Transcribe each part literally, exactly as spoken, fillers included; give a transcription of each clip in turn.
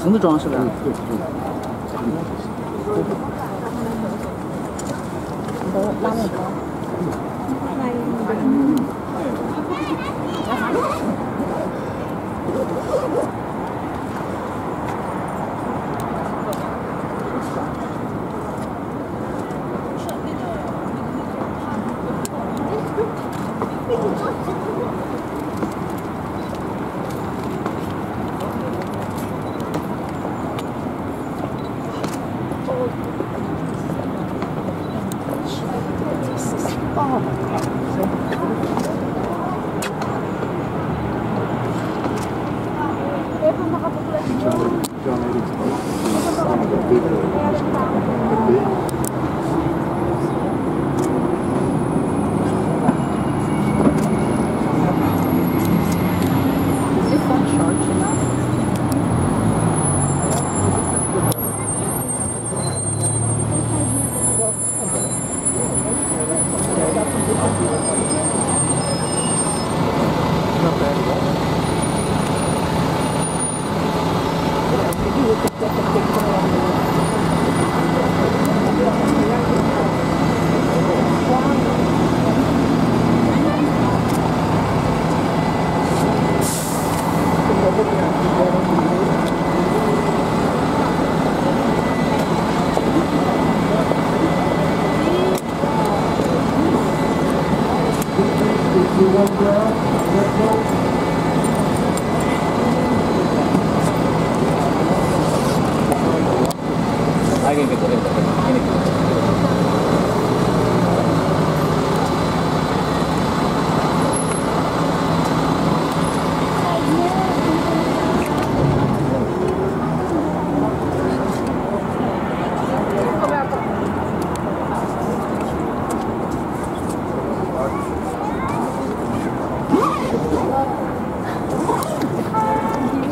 瓶子装是吧？嗯对对。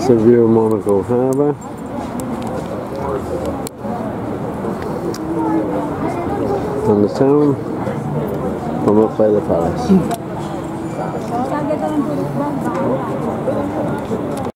The real Monaco harbour. And the town from up by the palace.